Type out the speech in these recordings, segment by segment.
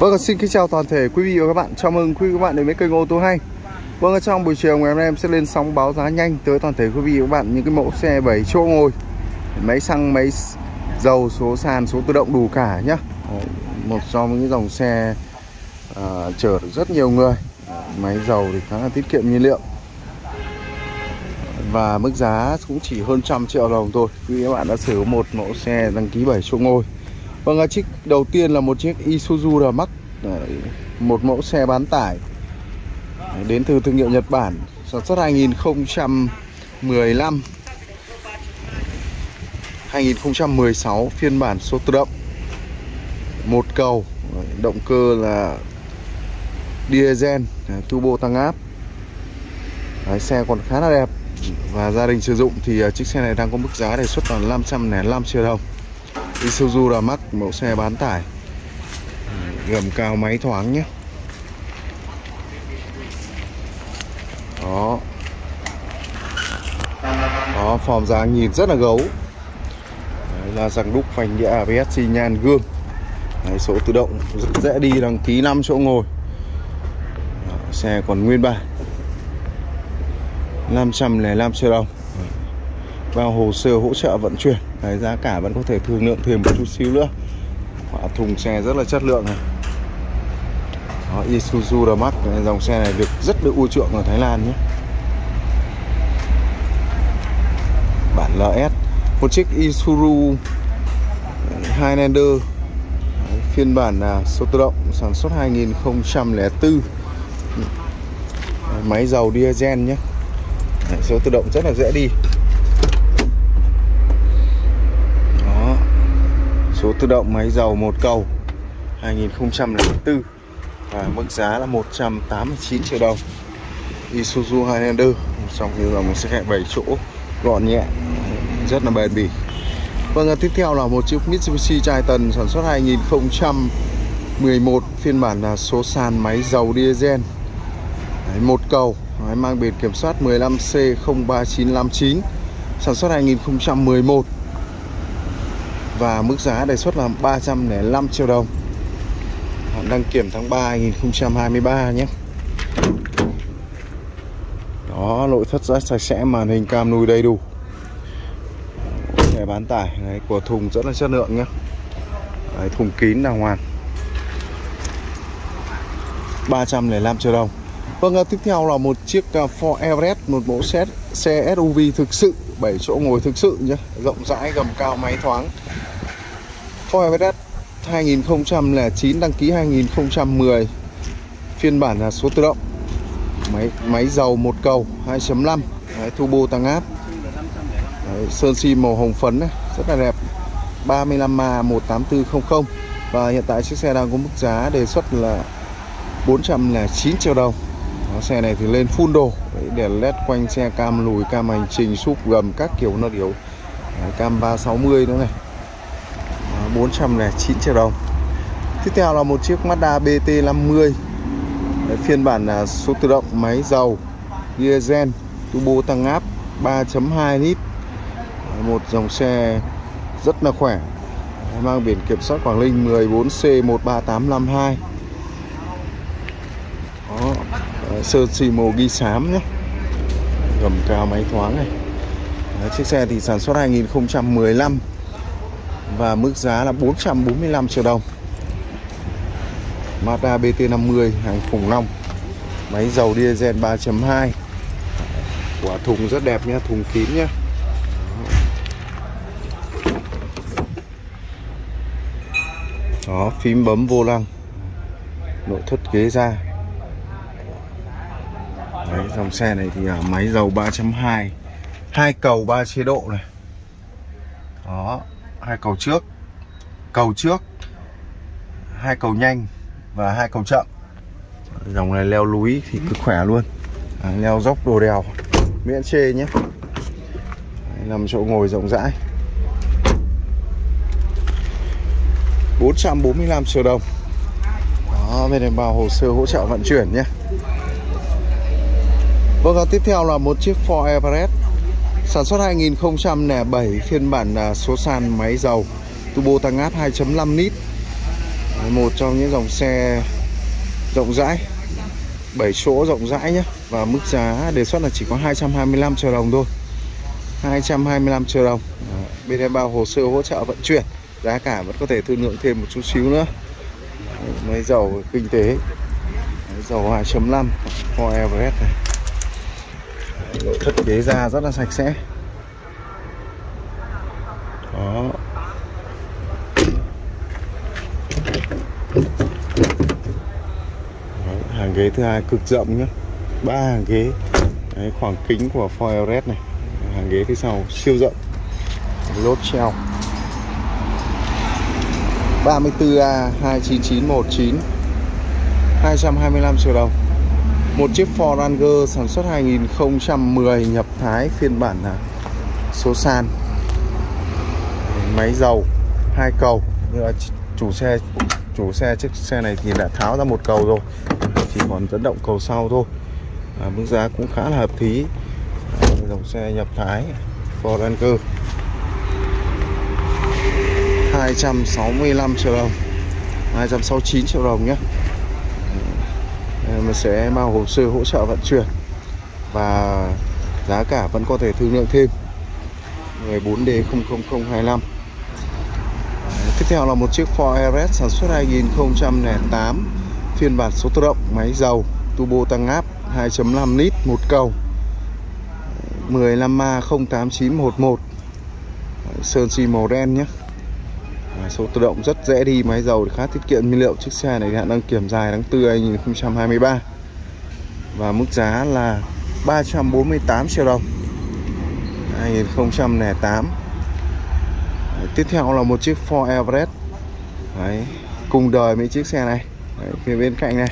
Vâng, xin kính chào toàn thể quý vị và các bạn. Chào mừng quý vị và các bạn đến với kênh Ô Tô Hay. Vâng, trong buổi chiều ngày hôm nay em sẽ lên sóng báo giá nhanh tới toàn thể quý vị và các bạn những cái mẫu xe 7 chỗ ngồi, máy xăng, máy dầu, số sàn, số tự động đủ cả nhá. Một trong những dòng xe chở được rất nhiều người. Máy dầu thì khá là tiết kiệm nhiên liệu và mức giá cũng chỉ hơn 100 triệu đồng thôi. Quý vị và các bạn đã sở hữu một mẫu xe đăng ký 7 chỗ ngồi. Vâng, chiếc đầu tiên là một chiếc Isuzu R-Max, một mẫu xe bán tải đến từ thương hiệu Nhật Bản, sản xuất 2015 2016, phiên bản số tự động, một cầu, động cơ là diesel, turbo tăng áp. Đấy, xe còn khá là đẹp và gia đình sử dụng thì chiếc xe này đang có mức giá đề xuất là 505 triệu đồng. Isuzu R-Max, mẫu xe bán tải, gầm cao máy thoáng nhé. Đó, form dáng nhìn rất là gấu. Đấy, là giằng đúc, phanh đĩa ABS, xi nhan, gương. Đấy, số tự động, rất dễ đi, đăng ký 5 chỗ ngồi. Đó, xe còn nguyên bản, 505 triệu đồng, bao hồ sơ hỗ trợ vận chuyển. Đấy, giá cả vẫn có thể thương lượng thêm một chút xíu nữa. Thùng xe rất là chất lượng này. Đó, Isuzu R-Max, dòng xe này rất được ưa chuộng ở Thái Lan nhé. Bản LS, một chiếc Isuzu Hi-Lander, phiên bản số tự động, sản xuất 2004, máy dầu diesel nhé. Đấy, số tự động rất là dễ đi. Số tự động, máy dầu, một cầu, 2004 và mức giá là 189 triệu đồng. Isuzu Hi-Lander, trong khi là một xe 7 chỗ gọn nhẹ, rất là bền bỉ. Vâng, tiếp theo là một chiếc Mitsubishi Triton, sản xuất 2011, phiên bản là số sàn, máy dầu diesel, một cầu, mang biển kiểm soát 15C03959, sản xuất 2011 và mức giá đề xuất là 305 triệu đồng. Đăng kiểm tháng 3 2023 nhé. Đó, nội thất rất sạch sẽ, màn hình cam nùi đầy đủ. Xe bán tải, đấy, của thùng rất là chất lượng nhé. Đấy, thùng kín đàng hoàng. 305 triệu đồng. Vâng, tiếp theo là một chiếc Ford Everest, một mẫu xe SUV thực sự, 7 chỗ ngồi thực sự nhé, rộng rãi, gầm cao, máy thoáng. Ford Everest 2009, đăng ký 2010, phiên bản là số tự động, máy dầu, một cầu, 2.5, turbo tăng áp. Đấy, sơn xi màu hồng phấn này, rất là đẹp, 35A18400 và hiện tại chiếc xe đang có mức giá đề xuất là 409 triệu đồng. Đó, xe này thì lên full đồ, đèn led quanh xe, cam lùi, cam hành trình, súp gầm các kiểu nó điếu, cam 360 nữa này. 409 triệu đồng. Tiếp theo là một chiếc Mazda BT50, phiên bản là số tự động, máy dầu diesel, turbo tăng áp, 3.2 lít, một dòng xe rất là khỏe, mang biển kiểm soát Quảng Ninh 14C13852. Đó, sơn xi màu ghi xám nhé, gầm cao, máy thoáng này. Đấy, chiếc xe thì sản xuất 2015 và mức giá là 445 triệu đồng. Mazda BT50, hàng khủng long, máy dầu diesel 3.2. Quả thùng rất đẹp nhé, thùng kín nhé. Đó, phím bấm vô lăng, nội thất ghế da. Đấy, dòng xe này thì máy dầu 3.2, 2 cầu 3 chế độ này. Đó, 2 cầu trước, cầu trước, 2 cầu nhanh và 2 cầu chậm. Dòng này leo núi thì cực khỏe luôn. Đấy, leo dốc đồ đèo miễn chê nhé. Đấy, 5 chỗ ngồi rộng rãi, 445 triệu đồng. Đó, bên này bao hồ sơ hỗ trợ vận chuyển nhé. Vâng, và tiếp theo là một chiếc Ford Everest, sản xuất 2007, phiên bản số sàn, máy dầu, turbo tăng áp, 2.5 lít, Một trong những dòng xe rộng rãi, 7 chỗ rộng rãi nhé. Và mức giá đề xuất là chỉ có 225 triệu đồng thôi, 225 triệu đồng. Bên em bao hồ sơ hỗ trợ vận chuyển. Giá cả vẫn có thể thương lượng thêm một chút xíu nữa. Máy dầu kinh tế, máy dầu 2.5 Ford Everest này. Nội thất ghế da rất là sạch sẽ. Đó. Hàng ghế thứ hai cực rộng nhé, 3 hàng ghế. Đấy, khoảng kính của Ford Everest này. Hàng ghế phía sau siêu rộng. Lốp treo 34A29919, 225 triệu đồng. Một chiếc Ford Ranger sản xuất 2010 nhập Thái, phiên bản là số sàn. Máy dầu 2 cầu, nhưng mà chủ xe chiếc xe này thì đã tháo ra một cầu rồi, chỉ còn dẫn động cầu sau thôi. Mức giá cũng khá là hợp lý. Dòng xe nhập Thái Ford Ranger 265 triệu đồng, 269 triệu đồng nhé. Em sẽ bao hồ sơ hỗ trợ vận chuyển và giá cả vẫn có thể thương lượng thêm. 14D00025. Tiếp theo là một chiếc Ford Everest sản xuất 2008, phiên bản số tự động, máy dầu turbo tăng áp 2.5 lít một cầu, 15A0891, sơn xi màu đen nhé. Số tự động rất dễ đi, máy dầu khá tiết kiệm nhiên liệu. Chiếc xe này hạn đăng kiểm dài tháng 4 2023 và mức giá là 348 triệu đồng, 2008. Tiếp theo là một chiếc Ford Everest. Đấy, cùng đời với chiếc xe này. Đấy, phía bên cạnh này,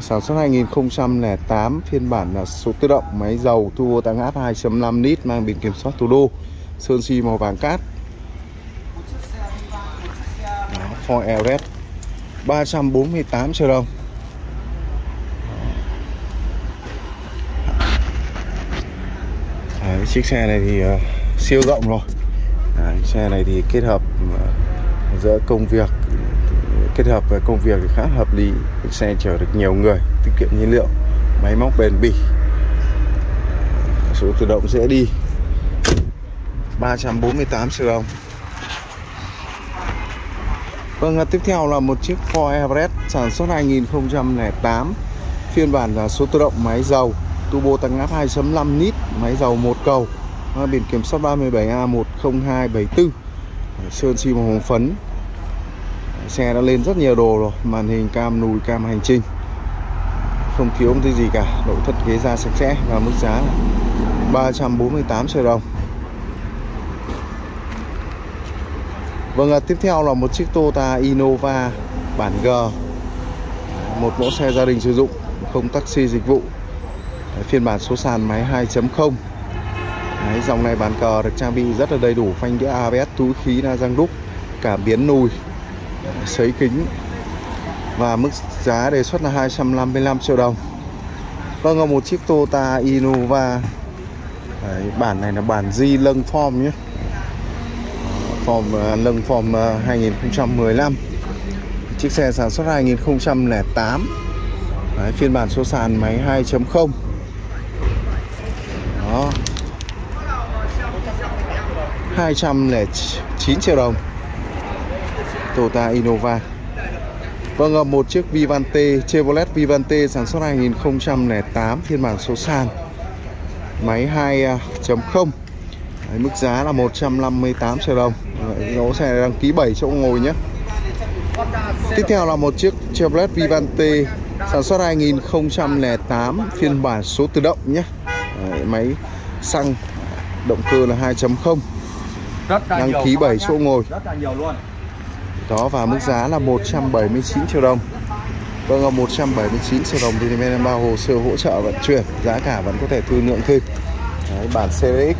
sản xuất 2008, phiên bản là số tự động, máy dầu turbo tăng áp 2.5 lít, mang biển kiểm soát thủ đô, sơn xi màu vàng cát. Ford Everest 348 triệu đồng. Đấy, chiếc xe này thì siêu rộng rồi. Đấy, xe này thì kết hợp giữa công việc, kết hợp với công việc thì khá hợp lý. Xe chở được nhiều người, tiết kiệm nhiên liệu, máy móc bền bỉ, số tự động dễ đi. 348 triệu đồng. Vâng, tiếp theo là một chiếc Ford Everest sản xuất 2008, phiên bản là số tự động, máy dầu turbo tăng áp 2.5 lít, máy dầu một cầu, biển kiểm soát 37A10274, sơn xi màu hồng phấn. Xe đã lên rất nhiều đồ rồi, màn hình cam lùi, cam hành trình, không thiếu một cái gì cả. Nội thất ghế da sạch sẽ và mức giá 348 triệu đồng. Vâng, tiếp theo là một chiếc Toyota Innova bản G, một mẫu xe gia đình sử dụng, không taxi dịch vụ. Phiên bản số sàn máy 2.0. Đấy, dòng này bản cờ được trang bị rất là đầy đủ, phanh đĩa ABS, túi khí đa răng đúc, cảm biến nùi, sấy kính. Và mức giá đề xuất là 255 triệu đồng. Vâng, một chiếc Toyota Innova. Đấy, bản này là bản di lâng form nhé. Lâng form 2015. Chiếc xe sản xuất 2008. Đấy, phiên bản số sàn máy 2.0. Đó, 209 triệu đồng, Toyota Innova. Vâng, một chiếc Vivante, Chevrolet Vivante sản xuất 2008, phiên bản số sàn máy 2.0. Đấy, mức giá là 158 triệu đồng. Mẫu xe này đăng ký 7 chỗ ngồi nhé. Tiếp theo là một chiếc Chevrolet Vivante sản xuất 2008, phiên bản số tự động nhé. Đấy, máy xăng, động cơ là 2.0, đăng ký 7 chỗ ngồi. Đó, và mức giá là 179 triệu đồng. Vâng, 179 triệu đồng thì bên em bao hồ sơ hỗ trợ vận chuyển, giá cả vẫn có thể thương lượng thêm. Đấy, bản CRX,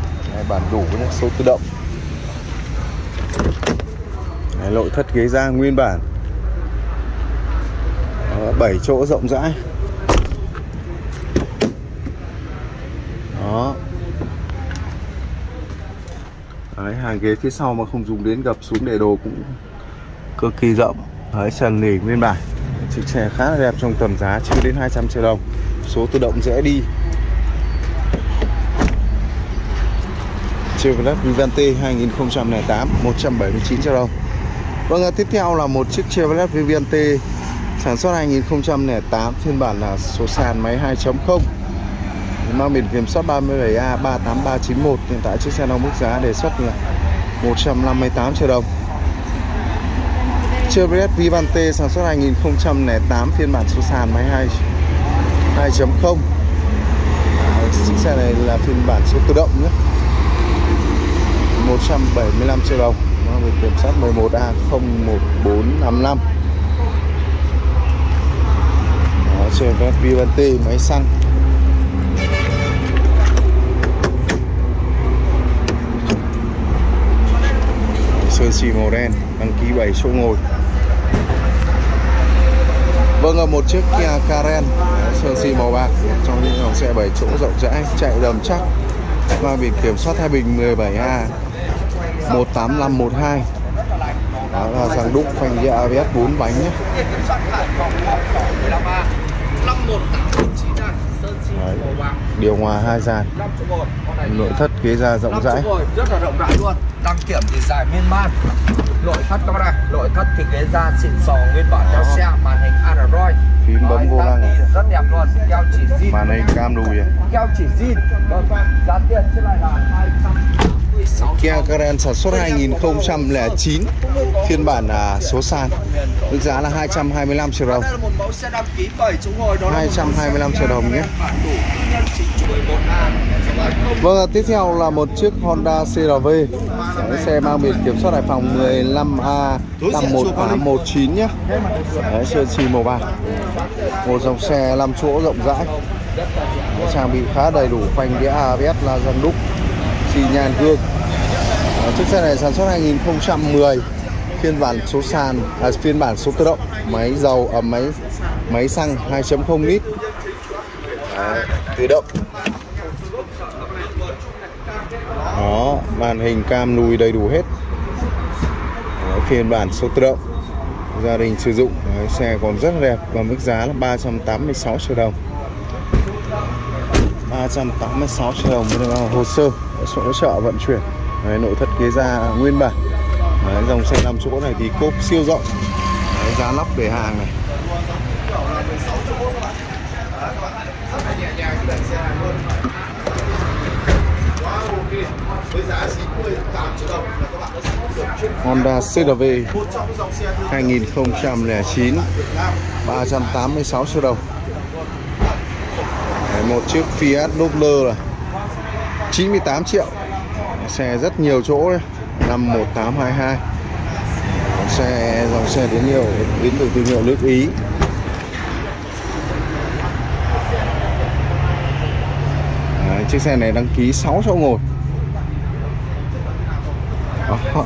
bản đủ nhé, số tự động. Đấy, nội thất ghế da nguyên bản. Đó, 7 chỗ rộng rãi. Đó. Đấy, hàng ghế phía sau mà không dùng đến gập xuống để đồ cũng cực kỳ rộng. Đấy, sàn nỉ nguyên bản, chiếc xe khá là đẹp, trong tầm giá chưa đến 200 triệu đồng, số tự động dễ đi. Chevrolet Vivante 2008, 179 triệu đồng. Vâng, tiếp theo là một chiếc Chevrolet Vivante sản xuất 2008, phiên bản là số sàn máy 2.0, mang biển kiểm soát 37A38391. Hiện tại chiếc xe đang mức giá đề xuất là 158 triệu đồng. Chevrolet Vivante sản xuất 2008, phiên bản số sàn máy 2.0. Chiếc xe này là phiên bản số tự động nhé, 175 triệu đồng, mang biển kiểm soát 11A01455. Chevrolet Vivante máy xăng. Sơn xì màu đen, đăng ký 7 chỗ ngồi. Vâng, là một chiếc Kia Karen sơn xì màu bạc, trong những dòng xe 7 chỗ rộng rãi, chạy đầm chắc, mang biển kiểm soát Thái Bình 17A18512. Đó là dạng đúc phanh đĩa ABS 4 bánh nhé. Đấy, điều hòa 2 dàn, nội thất ghế da rộng rãi, rất là rộng rãi luôn, đăng kiểm thì dài miên man, nội thất camera, nội thất thì ghế da xịn sò nguyên bản theo xe, màn hình Android, phím bấm vô lăng rất đẹp luôn, keo chỉ zin, màn hình cam đùi, keo chỉ zin. Giá tiền trên này là 200. Kia Karen sản xuất 2009, phiên bản số sàn, mức giá là 225 triệu đồng. 225 triệu đồng nhé. Vâng, tiếp theo là một chiếc Honda CRV, xe mang biển kiểm soát Hải Phòng 15A51A19 nhé. Đấy, sơn xì màu bạc, một dòng xe 5 chỗ rộng rãi, trang bị khá đầy đủ, phanh đĩa ABS là dàn đúc, xi nhan gương. Chiếc xe này sản xuất 2010, phiên bản số sàn, phiên bản số tự động, máy dầu ấm, máy xăng 2.0 lít, tự động. Đó, màn hình cam lùi đầy đủ hết. Đó, phiên bản số tự động, gia đình sử dụng. Đấy, xe còn rất đẹp và mức giá là 386 triệu đồng. 386 triệu đồng với hồ sơ, sổ hỗ trợ vận chuyển. Đấy, nội thất ghế da nguyên bản. Đấy, dòng xe 5 chỗ này thì cốp siêu rộng. Đấy, giá lắp để hàng này. Honda CRV 2009, 386 triệu đồng. Đấy, một chiếc Fiat Doblò 98 triệu. Xe rất nhiều chỗ đấy, 51822. Xe dòng xe đến nhiều đến từ thương hiệu nước Ý. Đấy, chiếc xe này đăng ký 6 chỗ ngồi. Đó,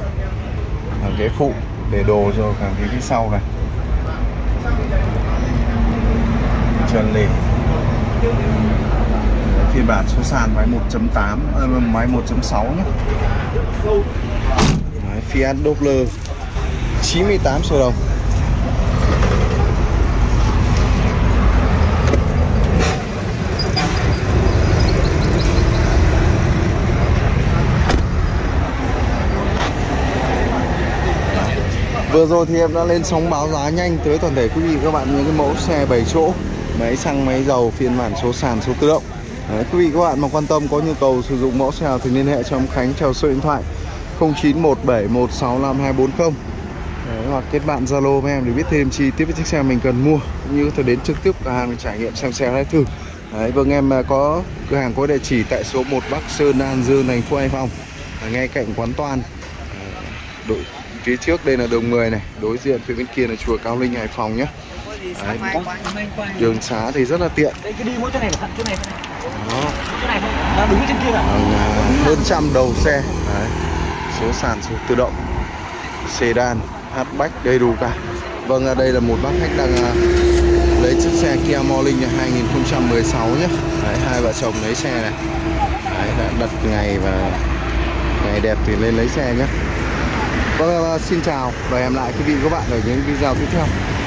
ghế phụ để đồ rồi cả ghế phía sau này, trần lề. Phiên bản số sàn máy 1.8, máy 1.6 nhé. Đấy, Fiat Doblò 98 triệu đồng. Vừa rồi thì em đã lên sóng báo giá nhanh tới toàn thể quý vị các bạn những cái mẫu xe 7 chỗ, máy xăng, máy dầu, phiên bản số sàn, số tự động. Đấy, quý vị các bạn mà quan tâm có nhu cầu sử dụng mẫu xe nào thì liên hệ cho em Khánh theo số điện thoại 0917165240. Đấy, hoặc kết bạn Zalo với em để biết thêm chi tiết về chiếc xe mình cần mua, cũng như có thể đến trực tiếp cửa hàng để trải nghiệm xem xe lái thử. Đấy, vâng, em có cửa hàng có địa chỉ tại số 1 Bắc Sơn, An Dương, Tp Hải Phòng, ngay cạnh quán Toàn. Đội phía trước đây là Đồng Người này, đối diện phía bên kia là chùa Cao Linh, Hải Phòng nhé. Đấy, đường xá thì rất là tiện. Hơn 100 đầu xe. Đấy, số sàn, số tự động, sedan, hatchback đầy đủ cả. Vâng, ở đây là một bác khách đang lấy chiếc xe Kia Morning 2016 nhé. Đấy, hai vợ chồng lấy xe này. Đấy, đã đặt ngày và ngày đẹp thì lên lấy xe nhé. Vâng, xin chào và hẹn gặp lại quý vị và các bạn ở những video tiếp theo.